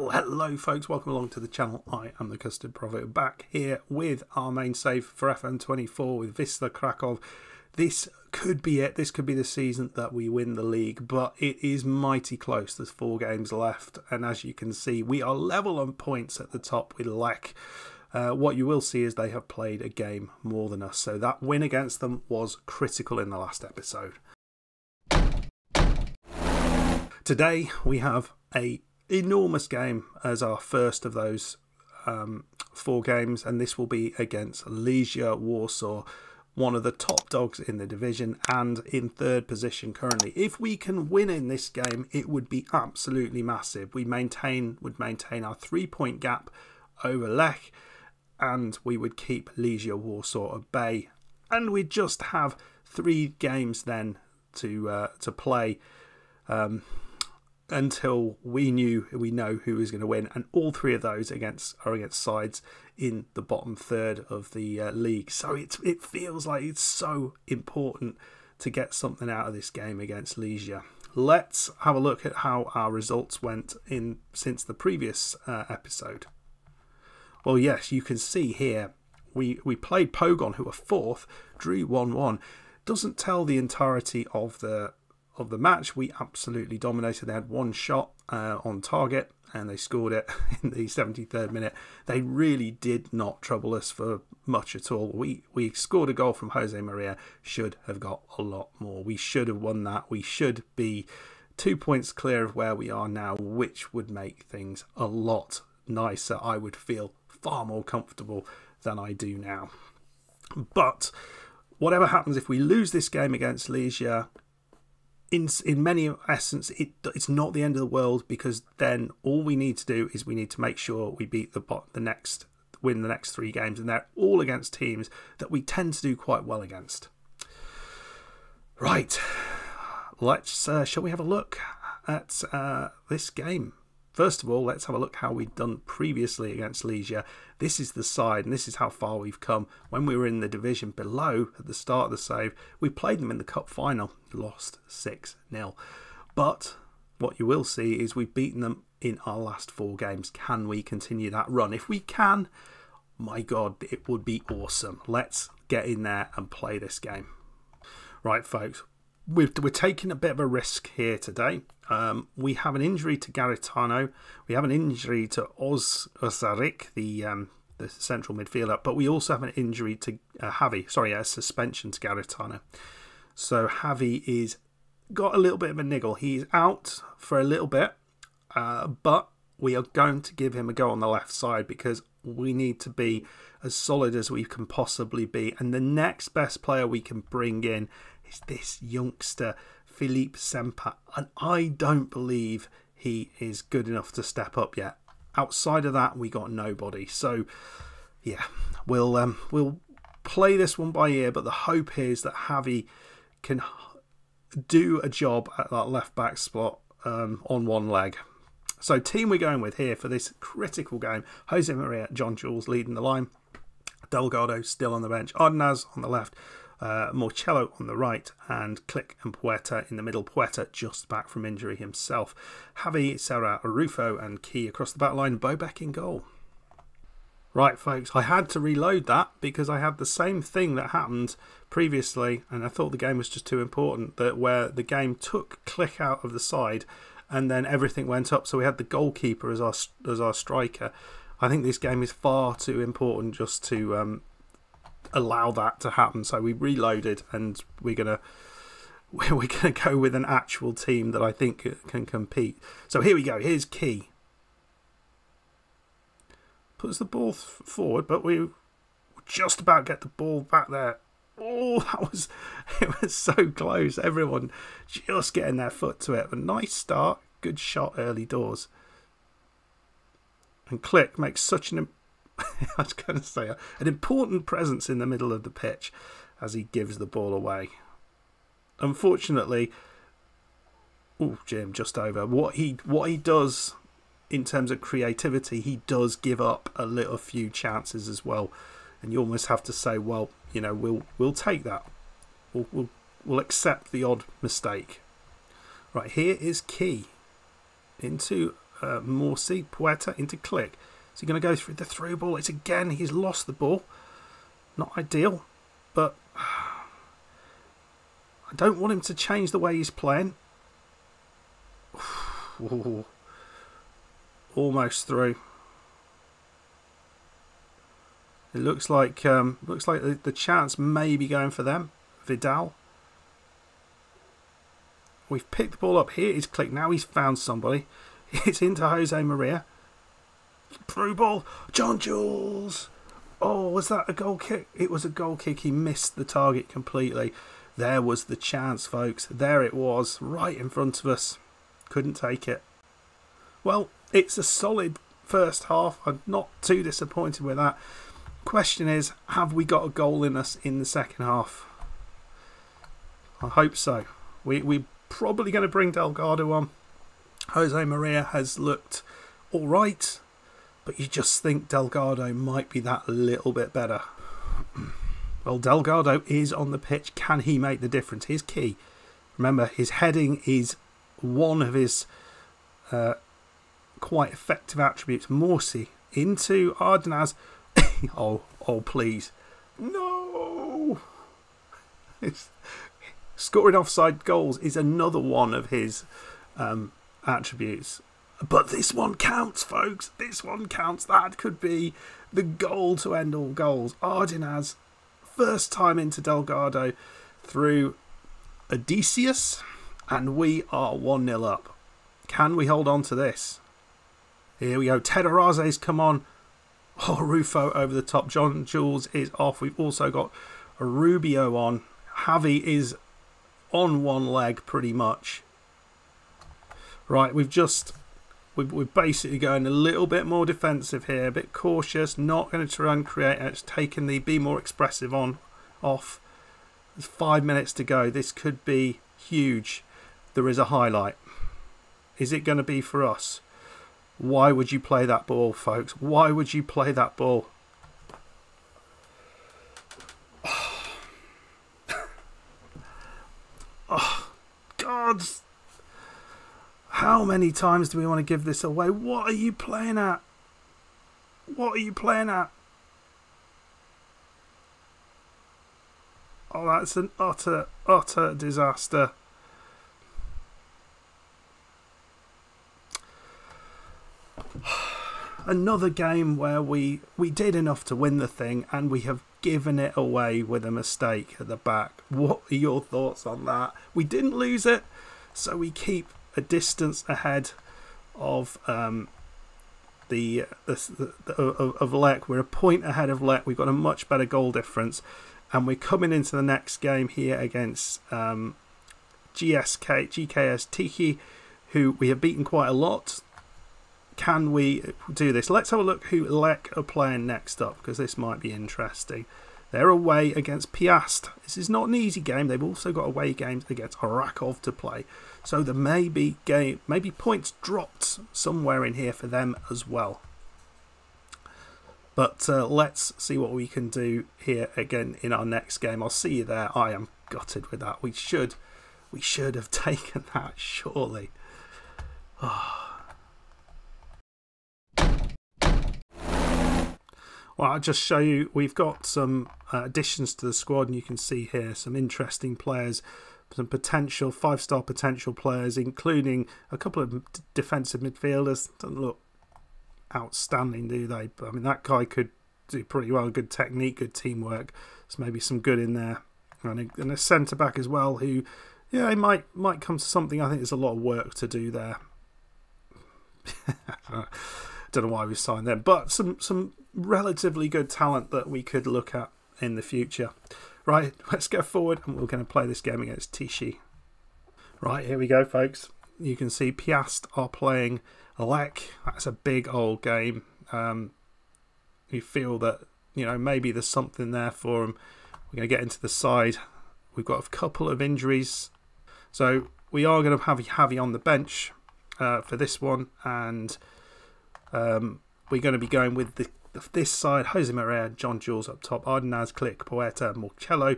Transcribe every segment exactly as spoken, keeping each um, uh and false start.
Well, hello folks, welcome along to the channel. I am the Custard Prophet, back here with our main save for F M twenty-four with Wisla Krakow. This could be it. This could be the season that we win the league, but it is mighty close. There's four games left, and as you can see, we are level on points at the top with Lech. Uh, what you will see is they have played a game more than us, so that win against them was critical in the last episode. Today we have a enormous game as our first of those um, four games, and this will be against Legia Warsaw, one of the top dogs in the division and in third position currently. If we can win in this game, it would be absolutely massive. We maintain would maintain our three-point gap over Lech, and we would keep Legia Warsaw at bay, and we'd just have three games then to uh, to play um, until we knew we know who is going to win, and all three of those against are against sides in the bottom third of the uh, league. So it, it feels like it's so important to get something out of this game against Legia. Let's have a look at how our results went in since the previous uh, episode. Well, yes, you can see here we, we played Pogon, who are fourth, drew one one. Doesn't tell the entirety of the of the match. We absolutely dominated. They had one shot uh, on target, and they scored it in the seventy-third minute. They really did not trouble us for much at all. We we scored a goal from Jose Maria, should have got a lot more. We should have won that. We should be two points clear of where we are now, which would make things a lot nicer. I would feel far more comfortable than I do now. But whatever happens, if we lose this game against Legia, In, in many essence, it, it's not the end of the world, because then all we need to do is we need to make sure we beat the bot, the next, win the next three games, and they're all against teams that we tend to do quite well against. Right, let's uh, shall we have a look at uh, this game? First of all, let's have a look how we've done previously against Legia. This is the side, and this is how far we've come. When we were in the division below at the start of the save, we played them in the cup final, lost six nil. But what you will see is we've beaten them in our last four games. Can we continue that run? If we can, my God, it would be awesome. Let's get in there and play this game. Right, folks. We've, we're taking a bit of a risk here today. Um, we have an injury to Garitano. We have an injury to Oz, Ozarik, the um, the central midfielder. But we also have an injury to uh, Javi. Sorry, a suspension to Garitano. So Javi is got a little bit of a niggle. He's out for a little bit. Uh, but we are going to give him a go on the left side, because we need to be as solid as we can possibly be. And the next best player we can bring in is this youngster, Philippe Sempa, and I don't believe he is good enough to step up yet. Outside of that, we got nobody. So, yeah, we'll um, we'll play this one by ear, but the hope is that Javi can do a job at that left-back spot um, on one leg. So, team we're going with here for this critical game: Jose Maria, John Jules leading the line, Delgado still on the bench, Ardanaz on the left, Uh, Morcello on the right, and Click and Puerta in the middle. Puerta just back from injury himself. Javi, Sarah, Rufo and Key across the back line. Bobeck in goal. Right, folks, I had to reload that because I had the same thing that happened previously, and I thought the game was just too important, that where the game took Click out of the side and then everything went up, so we had the goalkeeper as our as our striker. I think this game is far too important just to um, allow that to happen, so we reloaded, and we're gonna we're gonna go with an actual team that I think can compete. So here we go. Here's Key, puts the ball forward, but we just about get the ball back there. Oh, that was it was so close. Everyone just getting their foot to it. A nice start, good shot early doors, and Click makes such an I was going to say, an important presence in the middle of the pitch as he gives the ball away. Unfortunately, oh, Jim, just over. What he what he does in terms of creativity, he does give up a little few chances as well, and you almost have to say, well, you know, we'll we'll take that, we'll we'll, we'll accept the odd mistake. Right, here is Key into uh, Morsi, Puerta into Click. So you're going to go through the through ball. It's again, he's lost the ball. Not ideal, but I don't want him to change the way he's playing. Ooh. Almost through. It looks like um, looks like the, the chance may be going for them. Vidal. We've picked the ball up here. He's clicked now. He's found somebody. It's into Jose Maria. Through ball. John Jules. Oh, was that a goal kick? It was a goal kick. He missed the target completely. There was the chance, folks. There it was, right in front of us. Couldn't take it. Well, it's a solid first half. I'm not too disappointed with that. Question is, have we got a goal in us in the second half? I hope so. We, we're probably going to bring Delgado on. Jose Maria has looked all right, but you just think Delgado might be that little bit better. Well, Delgado is on the pitch. Can he make the difference? Here's Key. Remember, his heading is one of his uh, quite effective attributes. Morsi into Ardanaz. oh, oh, please. No! It's, scoring offside goals is another one of his um, attributes. But this one counts, folks. This one counts. That could be the goal to end all goals. Ardanaz. First time into Delgado through Odysseus, and we are one nil up. Can we hold on to this? Here we go. Ted Arraza's come on. Oh, Rufo over the top. John Jules is off. We've also got a Rubio on. Javi is on one leg pretty much. Right, we've just... We're basically going a little bit more defensive here, a bit cautious, not going to try and create. It's taken the be more expressive on, off. There's five minutes to go. This could be huge. There is a highlight. Is it going to be for us? Why would you play that ball, folks? Why would you play that ball? Oh, oh God. How many times do we want to give this away? What are you playing at? What are you playing at? Oh, that's an utter, utter disaster. Another game where we, we did enough to win the thing and we have given it away with a mistake at the back. What are your thoughts on that? We didn't lose it, so we keep... a distance ahead of um, the, the, the of, of Lech. We're a point ahead of Lech. We've got a much better goal difference, and we're coming into the next game here against um, G S K G K S Tiki, who we have beaten quite a lot. Can we do this? Let's have a look who Lech are playing next up, because this might be interesting. They're away against Piast. This is not an easy game. They've also got away games against Rakov to play. So there may be, game, maybe points dropped somewhere in here for them as well. But uh, let's see what we can do here again in our next game. I'll see you there. I am gutted with that. We should, we should have taken that, surely. Oh. Well, I'll just show you, we've got some uh, additions to the squad, and you can see here some interesting players, some potential five-star potential players, including a couple of defensive midfielders. Doesn't look outstanding, do they? But I mean, that guy could do pretty well. Good technique, good teamwork. There's maybe some good in there, and a, and a centre back as well, who, yeah, might might come to something. I think there's a lot of work to do there. Don't know why we signed them, but some some relatively good talent that we could look at in the future. Right, let's go forward, and we're going to play this game against Tishi. Right, here we go, folks. You can see Piast are playing Lech. That's a big old game. Um, you feel that, you know, maybe there's something there for them. We're going to get into the side. We've got a couple of injuries, so we are going to have Javi on the bench uh, for this one, and Um, we're going to be going with the, this side, Jose Maria, John Jules up top, Ardanaz, Click, Poeta, Morcello,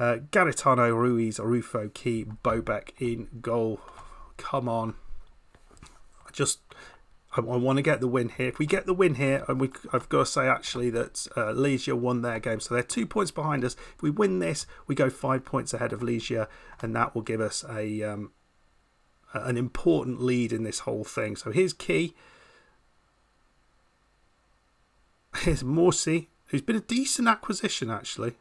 uh, Garitano, Ruiz, Rufo, Key, Bobeck in goal. Come on. Just I, I want to get the win here. If we get the win here, and we, I've got to say actually that uh, Legia won their game, so they're two points behind us. If we win this, we go five points ahead of Legia, and that will give us a um, an important lead in this whole thing. So here's Key. Here's Morsi, who's been a decent acquisition actually.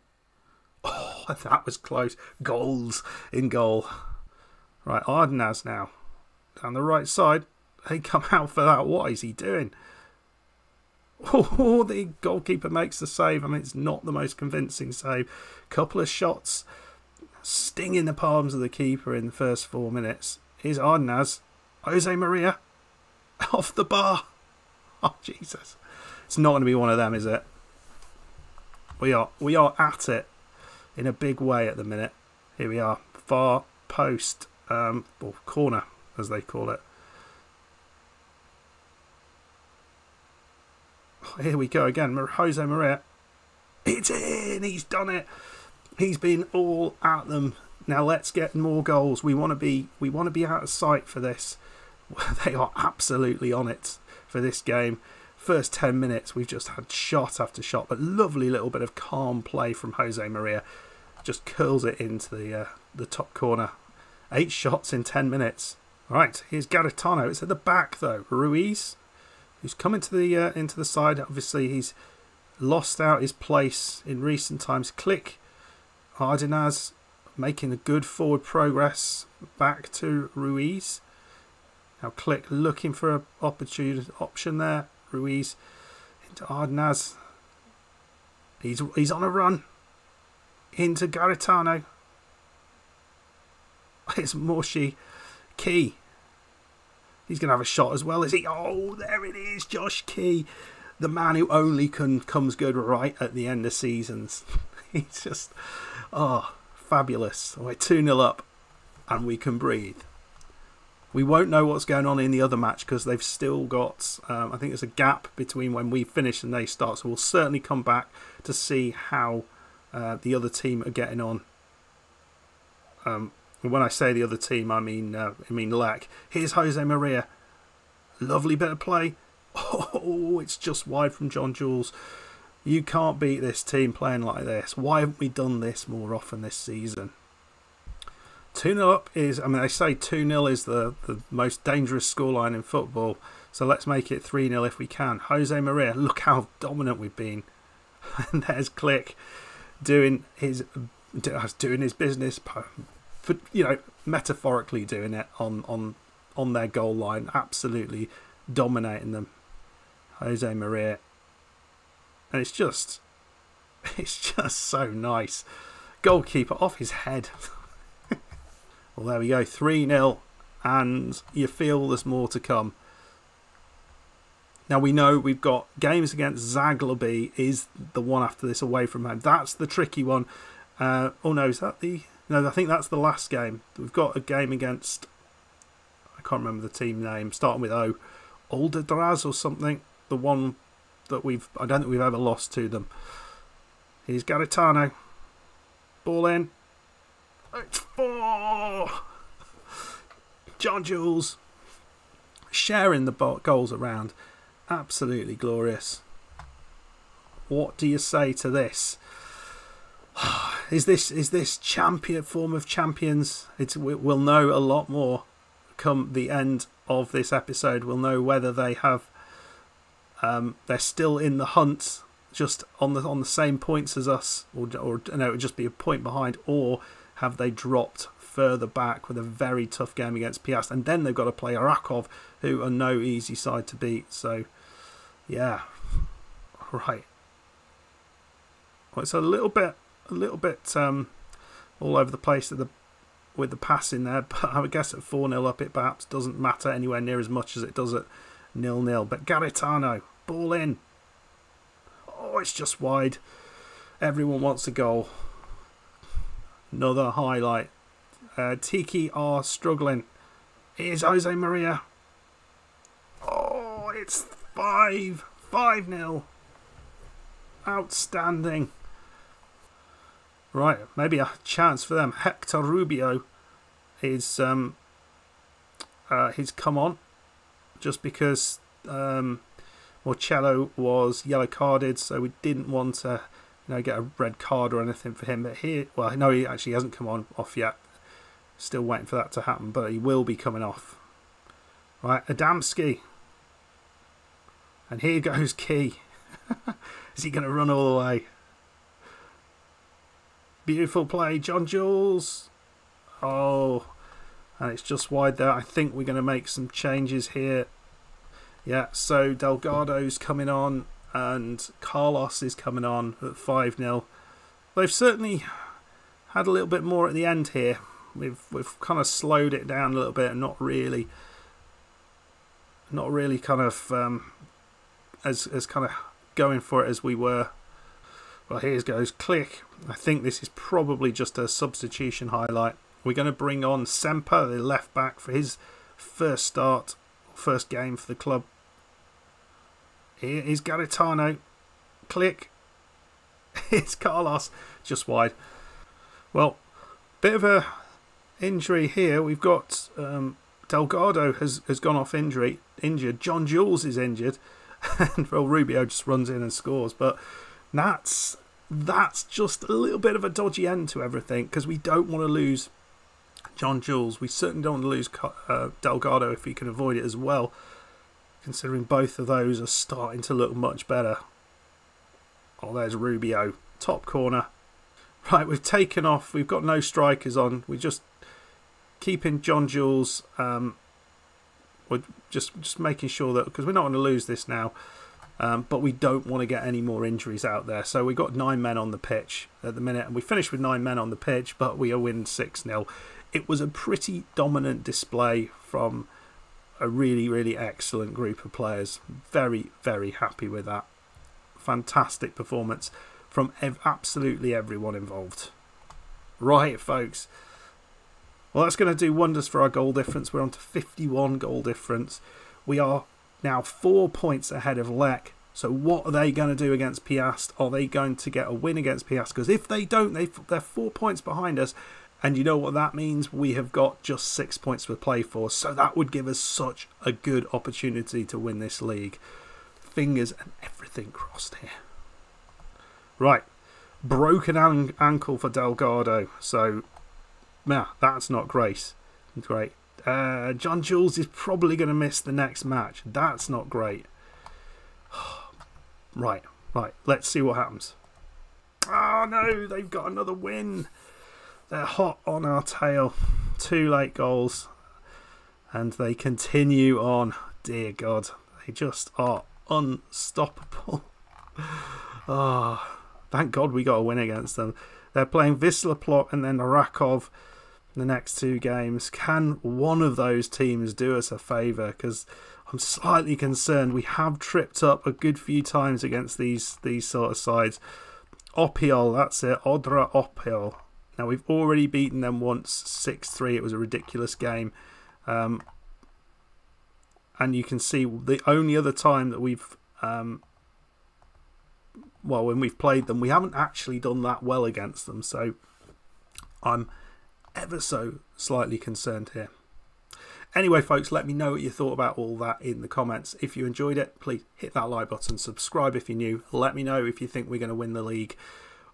Oh, that was close. Goals in goal. Right, Ardanaz now. Down the right side. They come out for that. What is he doing? Oh, the goalkeeper makes the save. I mean, it's not the most convincing save. Couple of shots stinging the palms of the keeper in the first four minutes. Here's Ardanaz. Jose Maria. Off the bar. Oh, Jesus. It's not going to be one of them, is it? We are, we are at it in a big way at the minute. Here we are. Far post. Um, or corner, as they call it. Here we go again. Jose Maria. It's in. He's done it. He's been all at them. Now let's get more goals. We want to be we want to be out of sight for this. They are absolutely on it for this game. First ten minutes, we've just had shot after shot, but lovely little bit of calm play from Jose Maria. Just curls it into the uh, the top corner. Eight shots in ten minutes. All right, here's Garitano. It's at the back though. Ruiz, who's come into the uh, into the side. Obviously, he's lost out his place in recent times. Click, Ardanaz making a good forward progress back to Ruiz. Now Click looking for an opportunity option there. Ruiz into Ardanaz. He's he's on a run into Garitano. It's Morsi. Key. He's going to have a shot as well, is he? Oh, there it is, Josh Key. The man who only can, comes good right at the end of seasons. He's just, oh, fabulous. We're two nil up and we can breathe. We won't know what's going on in the other match because they've still got, um, I think there's a gap between when we finish and they start. So we'll certainly come back to see how uh, the other team are getting on. Um When I say the other team, I mean uh, I mean Lech. Here's Jose Maria. Lovely bit of play. Oh, it's just wide from John Jules. You can't beat this team playing like this. Why haven't we done this more often this season? two nil up is, I mean, they say two nil is the, the most dangerous scoreline in football. So let's make it three nil if we can. Jose Maria, look how dominant we've been. And there's Click doing his, doing his business. For, you know, metaphorically doing it on, on on their goal line, absolutely dominating them. Jose Maria, and it's just it's just so nice. Goalkeeper off his head. Well, there we go, three nil, and you feel there's more to come. Now we know we've got games against Zagłębie is the one after this away from home. That's the tricky one. Uh, oh no, is that the No, I think that's the last game. We've got a game against, I can't remember the team name, starting with O, Odysseus or something. The one that we've, I don't think we've ever lost to them. Here's Garitano. Ball in. It's four. John Jules sharing the goals around. Absolutely glorious. What do you say to this? Is this is this champion form of champions? It's we'll know a lot more come the end of this episode. We'll know whether they have um, they're still in the hunt, just on the on the same points as us, or or no, it would just be a point behind, or have they dropped further back with a very tough game against Piast, and then they've got to play Rakov, who are no easy side to beat. So yeah, right. Well, it's a little bit. A little bit um, all over the place at the, with the pass in there, but I would guess at four nil up it perhaps doesn't matter anywhere near as much as it does at nil nil. But Garitano, ball in. Oh, it's just wide. Everyone wants a goal. Another highlight. Uh, Tiki are struggling. Here's Jose Maria. Oh, it's five. five nil. Outstanding. Right, maybe a chance for them. Hector Rubio is um, uh, he's come on just because um, Morcello was yellow carded, so we didn't want to you know, get a red card or anything for him. But here, well, no, he actually hasn't come on off yet. Still waiting for that to happen, but he will be coming off. Right, Adamski. And here goes Key. Is he going to run all the way? Beautiful play, John Jules. Oh, and it's just wide there. I think we're going to make some changes here. Yeah, so Delgado's coming on and Carlos is coming on at five nil. They've certainly had a little bit more at the end here. We've we've kind of slowed it down a little bit and not really, not really kind of um, as as kind of going for it as we were. Well, here goes Click. I think this is probably just a substitution highlight. We're going to bring on Sempa, the left back, for his first start, first game for the club. Here is Garitano. Click. It's Carlos, just wide. Well, bit of a injury here. We've got um, Delgado has, has gone off injury, injured. John Jules is injured. And well, Rubio just runs in and scores. But that's, that's just a little bit of a dodgy end to everything, because we don't want to lose John Jules. We certainly don't want to lose uh, Delgado if he can avoid it as well, considering both of those are starting to look much better. Oh, there's Rubio. Top corner. Right, we've taken off. We've got no strikers on. We're just keeping John Jules. Um, we're just just making sure that, because we're not going to lose this now, um, but we don't want to get any more injuries out there. So we've got nine men on the pitch at the minute, and we finished with nine men on the pitch, but we are winning six nil. It was a pretty dominant display from a really, really excellent group of players. Very, very happy with that. Fantastic performance from ev absolutely everyone involved. Right, folks. Well, that's going to do wonders for our goal difference. We're on to fifty-one goal difference. We are now four points ahead of Lech. So what are they going to do against Piast? Are they going to get a win against Piast? Because if they don't, they they're four points behind us. And you know what that means? We have got just six points to play for. So that would give us such a good opportunity to win this league. Fingers and everything crossed here. Right, broken an ankle for Delgado, so nah, that's not great. Great. Uh, John Jules is probably going to miss the next match. That's not great. Right, right, let's see what happens. Oh no, they've got another win. They're hot on our tail. Two late goals, and they continue on. Dear God, they just are unstoppable. Ah. Oh. Thank God we got a win against them. They're playing Wisla Krakow and then Rakov the next two games. Can one of those teams do us a favour? Because I'm slightly concerned. We have tripped up a good few times against these, these sort of sides. Opiol, that's it. Odra Opiol. Now, we've already beaten them once, six three. It was a ridiculous game. Um, and you can see the only other time that we've... Um, well, when we've played them, we haven't actually done that well against them, so I'm ever so slightly concerned here. Anyway, folks, let me know what you thought about all that in the comments. If you enjoyed it, please hit that like button, subscribe if you're new. Let me know if you think we're going to win the league,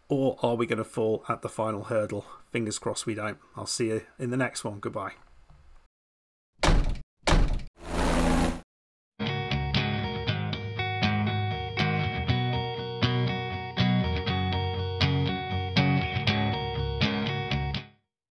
or are we going to fall at the final hurdle. Fingers crossed we don't. I'll see you in the next one. Goodbye.